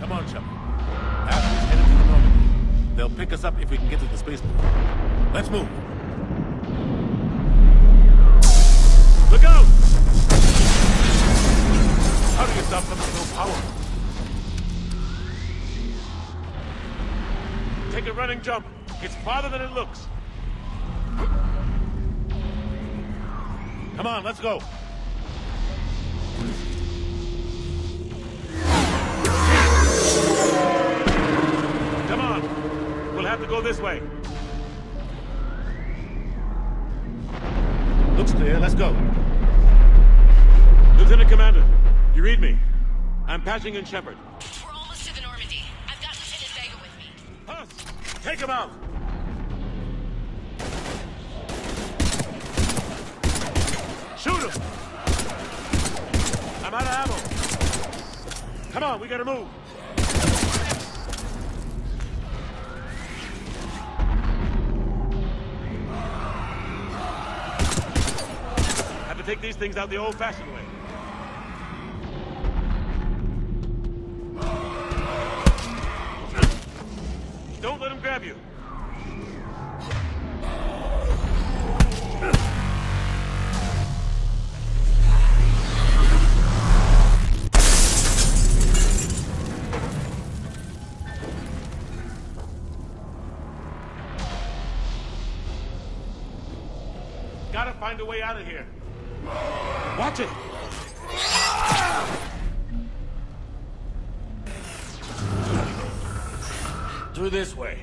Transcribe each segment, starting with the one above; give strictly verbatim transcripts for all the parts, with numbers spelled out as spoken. Come on, Shepard. Ashley's headed to the Normandy. They'll pick us up if we can get to the spaceport. Let's move. Look out! How do you stop them with no power? Take a running jump. It's farther than it looks. Come on, let's go. Come on. We'll have to go this way. Looks clear. Let's go. Lieutenant Commander, you read me? I'm patching in Shepard. We're almost to the Normandy. I've got Lieutenant Vega with me. Huss! Take him out! Shoot him! I'm out of ammo. Come on, we gotta move. Have to take these things out the old-fashioned way. Don't let him grab you. Gotta find a way out of here. Watch it! Through this way.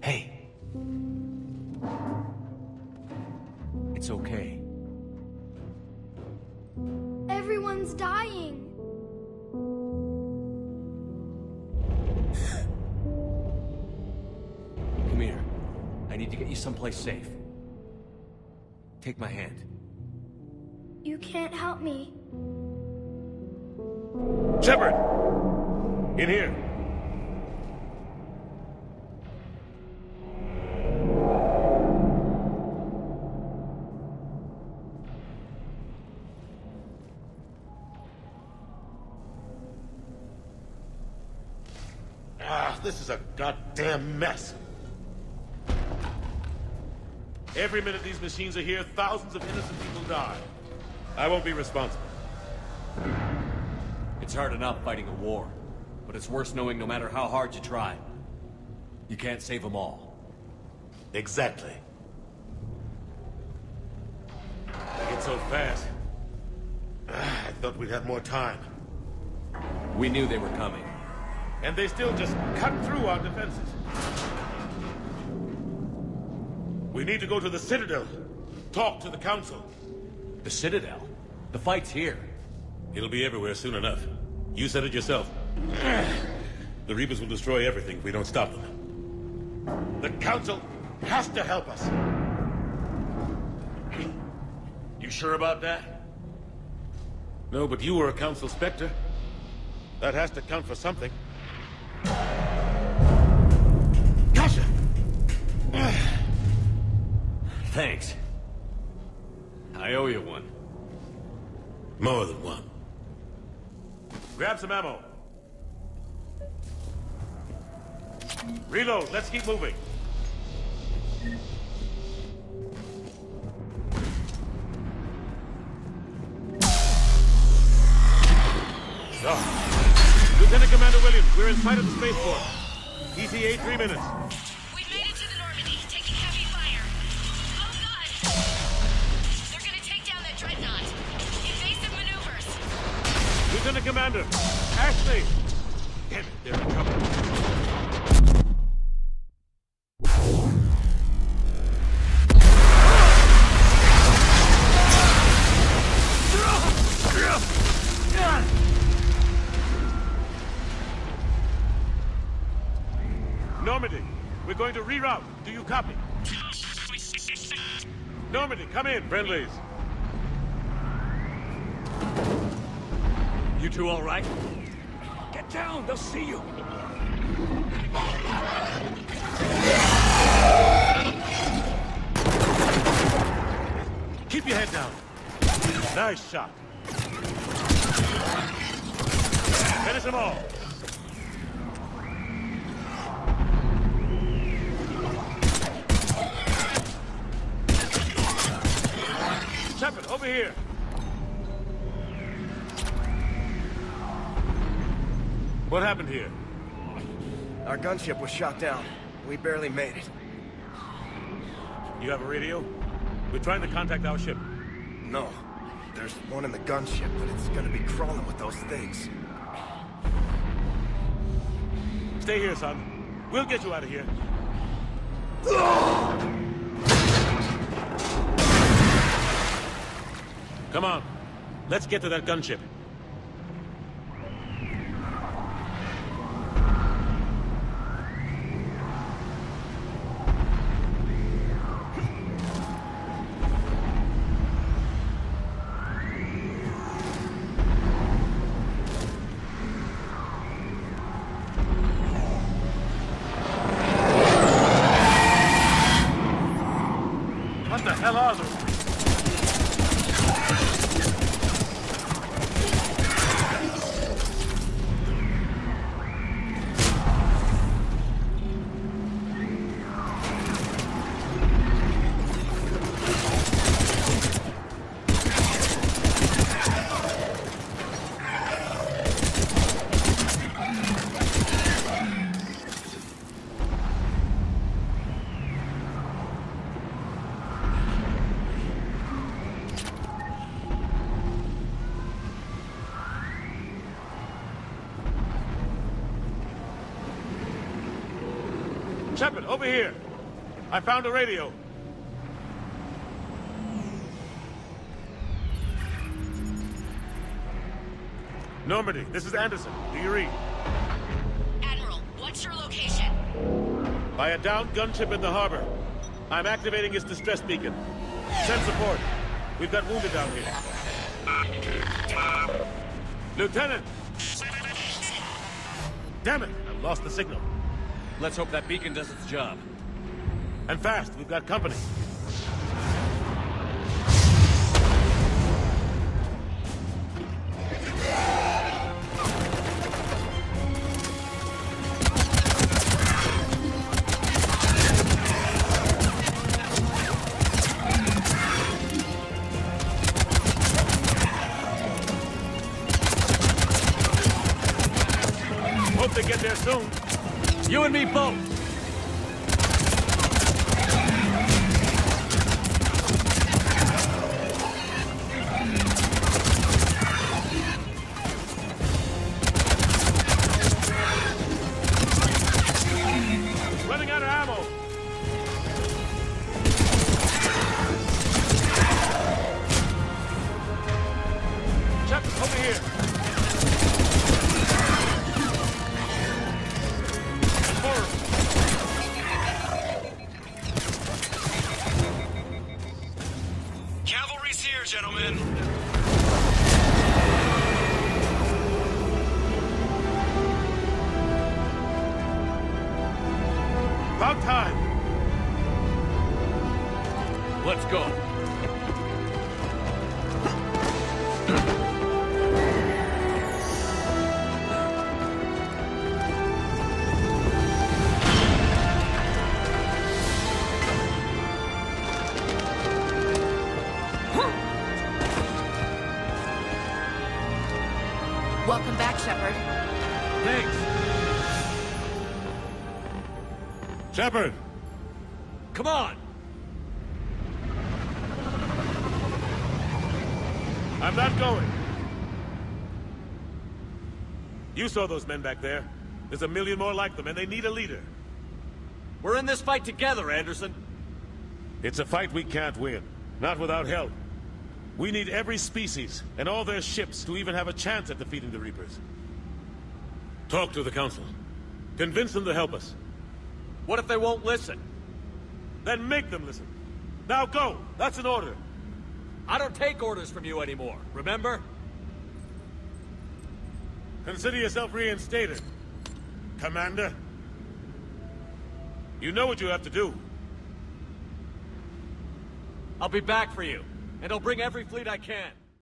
Hey. It's okay. Everyone's dying. Come here. I need to get you someplace safe. Take my hand. You can't help me. Shepard! In here. This is a goddamn mess. Every minute these machines are here, thousands of innocent people die. I won't be responsible. It's hard enough fighting a war, but it's worse knowing no matter how hard you try, you can't save them all. Exactly. They get so fast. I thought we'd have more time. We knew they were coming. And they still just cut through our defenses. We need to go to the Citadel. Talk to the Council. The Citadel? The fight's here. It'll be everywhere soon enough. You said it yourself. The Reapers will destroy everything if we don't stop them. The Council has to help us. You sure about that? No, but you were a Council Spectre. That has to count for something. Gotcha! Thanks. I owe you one. More than one. Grab some ammo. Reload, let's keep moving. Oh. Lieutenant Commander Williams, we're in sight of the spaceport. E T A three minutes. We've made it to the Normandy, taking heavy fire. Oh God! They're gonna take down that dreadnought. Evasive maneuvers. Lieutenant Commander, Ashley. Damn it, they're in trouble. Normandy, we're going to reroute. Do you copy? Normandy, come in, friendlies. You two all right? Get down, they'll see you. Keep your head down. Nice shot. Finish them all. Shepard, over here. What happened here? Our gunship was shot down. We barely made it. You have a radio? We're trying to contact our ship. No. There's one in the gunship, but it's gonna be crawling with those things. Stay here, son. We'll get you out of here. Come on. Let's get to that gunship. Shepard, over here. I found a radio. Normandy, this is Anderson. Do you read? Admiral, what's your location? By a downed gunship in the harbor. I'm activating its distress beacon. Send support. We've got wounded down here. Lieutenant! Damn it! I lost the signal. Let's hope that beacon does its job. And fast, we've got company. Hope they get there soon. You and me both! Running out of ammo! Chuck, over here! About time! Let's go. Welcome back, Shepard. Thanks. Shepard! Come on! I'm not going. You saw those men back there. There's a million more like them, and they need a leader. We're in this fight together, Anderson. It's a fight we can't win. Not without help. We need every species and all their ships to even have a chance at defeating the Reapers. Talk to the Council. Convince them to help us. What if they won't listen? Then make them listen. Now go! That's an order. I don't take orders from you anymore, remember? Consider yourself reinstated. Commander? You know what you have to do. I'll be back for you, and I'll bring every fleet I can.